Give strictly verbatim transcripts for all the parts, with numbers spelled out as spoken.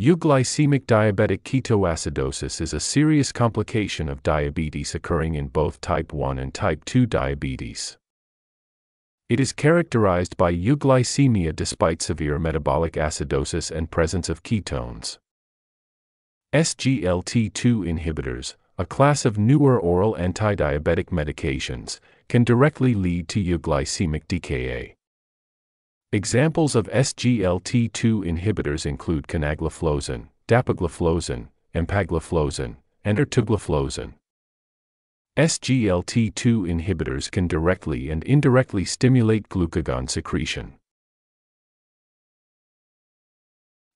Euglycemic diabetic ketoacidosis is a serious complication of diabetes occurring in both type one and type two diabetes. It is characterized by euglycemia despite severe metabolic acidosis and presence of ketones. S G L T two inhibitors, a class of newer oral antidiabetic medications, can directly lead to euglycemic decay. Examples of S G L T two inhibitors include canagliflozin, dapagliflozin, empagliflozin, and ertugliflozin. S G L T two inhibitors can directly and indirectly stimulate glucagon secretion.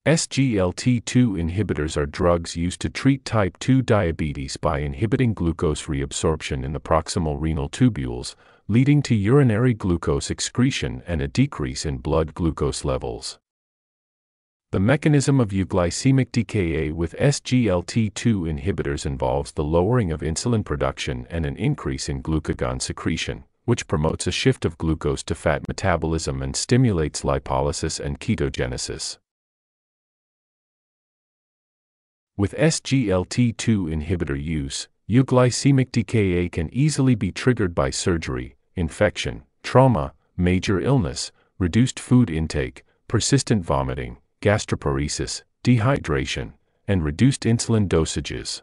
S G L T two inhibitors are drugs used to treat type two diabetes by inhibiting glucose reabsorption in the proximal renal tubules, leading to urinary glucose excretion and a decrease in blood glucose levels. The mechanism of euglycemic decay with S G L T two inhibitors involves the lowering of insulin production and an increase in glucagon secretion, which promotes a shift of glucose to fat metabolism and stimulates lipolysis and ketogenesis. With S G L T two inhibitor use, euglycemic decay can easily be triggered by surgery, infection, trauma, major illness, reduced food intake, persistent vomiting, gastroparesis, dehydration, and reduced insulin dosages.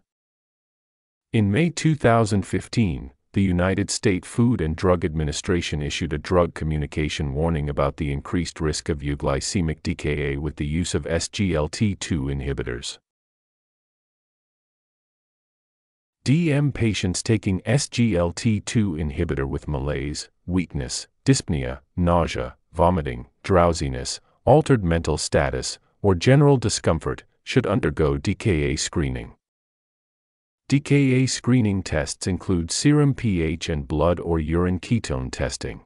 In May two thousand fifteen, the United States Food and Drug Administration issued a drug communication warning about the increased risk of euglycemic decay with the use of S G L T two inhibitors. D M patients taking S G L T two inhibitor with malaise, weakness, dyspnea, nausea, vomiting, drowsiness, altered mental status, or general discomfort should undergo D K A screening. D K A screening tests include serum pH and blood or urine ketone testing.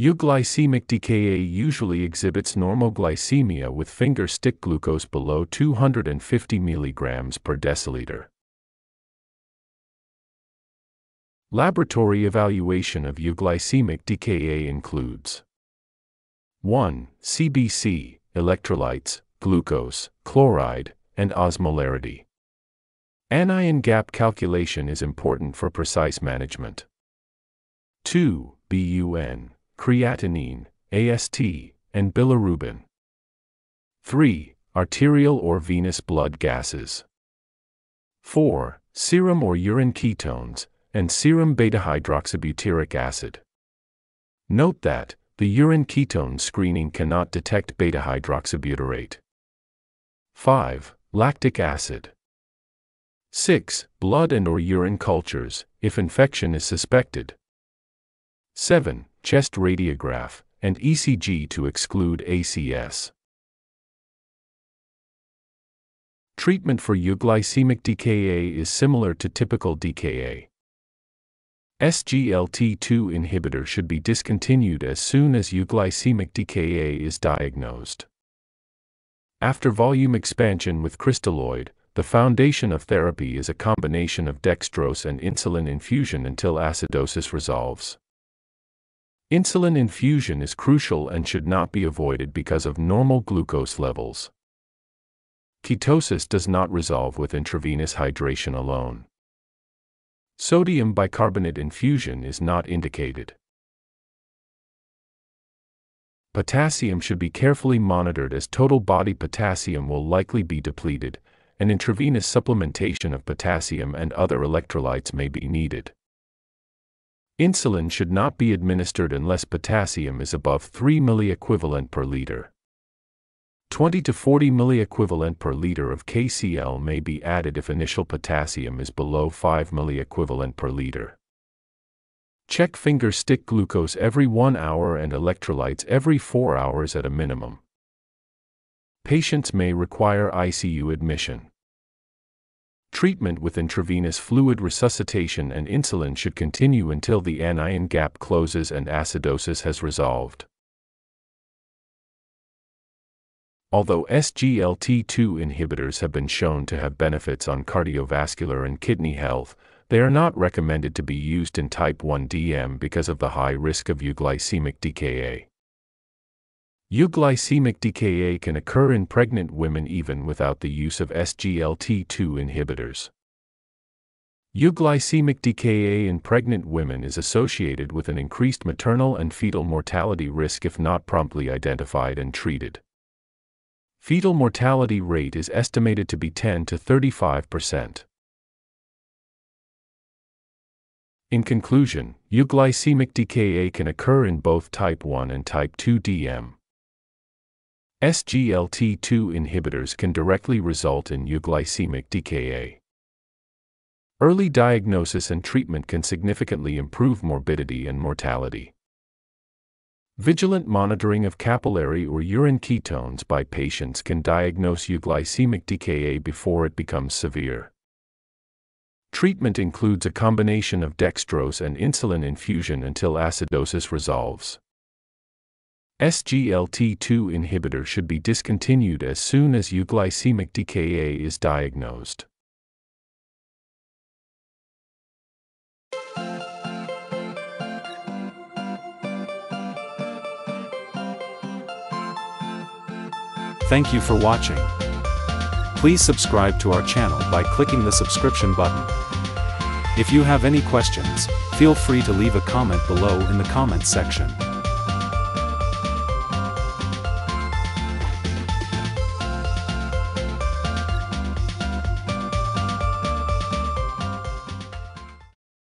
Euglycemic decay usually exhibits normoglycemia with finger stick glucose below two hundred fifty milligrams per deciliter. Laboratory evaluation of euglycemic decay includes one C B C, electrolytes, glucose, chloride, and osmolarity. Anion gap calculation is important for precise management. two B U N, creatinine, A S T, and bilirubin. three Arterial or venous blood gases. four Serum or urine ketones, and serum beta-hydroxybutyric acid. Note that the urine ketone screening cannot detect beta-hydroxybutyrate. five Lactic acid. six Blood and or urine cultures, if infection is suspected. seven Chest radiograph, and E C G to exclude A C S. Treatment for euglycemic decay is similar to typical decay. S G L T two inhibitor should be discontinued as soon as euglycemic decay is diagnosed. After volume expansion with crystalloid, the foundation of therapy is a combination of dextrose and insulin infusion until acidosis resolves. Insulin infusion is crucial and should not be avoided because of normal glucose levels. Ketosis does not resolve with intravenous hydration alone. Sodium bicarbonate infusion is not indicated. Potassium should be carefully monitored as total body potassium will likely be depleted, and intravenous supplementation of potassium and other electrolytes may be needed. Insulin should not be administered unless potassium is above three milliequivalent per liter. twenty to forty milliequivalent per liter of K C l may be added if initial potassium is below five milliequivalent per liter. Check finger stick glucose every one hour and electrolytes every four hours at a minimum. Patients may require I C U admission. Treatment with intravenous fluid resuscitation and insulin should continue until the anion gap closes and acidosis has resolved. Although S G L T two inhibitors have been shown to have benefits on cardiovascular and kidney health, they are not recommended to be used in type one D M because of the high risk of euglycemic decay. Euglycemic decay can occur in pregnant women even without the use of S G L T two inhibitors. Euglycemic decay in pregnant women is associated with an increased maternal and fetal mortality risk if not promptly identified and treated. Fetal mortality rate is estimated to be ten to thirty-five percent. In conclusion, euglycemic decay can occur in both type one and type two D M. S G L T two inhibitors can directly result in euglycemic decay. Early diagnosis and treatment can significantly improve morbidity and mortality. Vigilant monitoring of capillary or urine ketones by patients can diagnose euglycemic decay before it becomes severe. Treatment includes a combination of dextrose and insulin infusion until acidosis resolves. S G L T two inhibitor should be discontinued as soon as euglycemic decay is diagnosed. Thank you for watching. Please subscribe to our channel by clicking the subscription button. If you have any questions, feel free to leave a comment below in the comments section.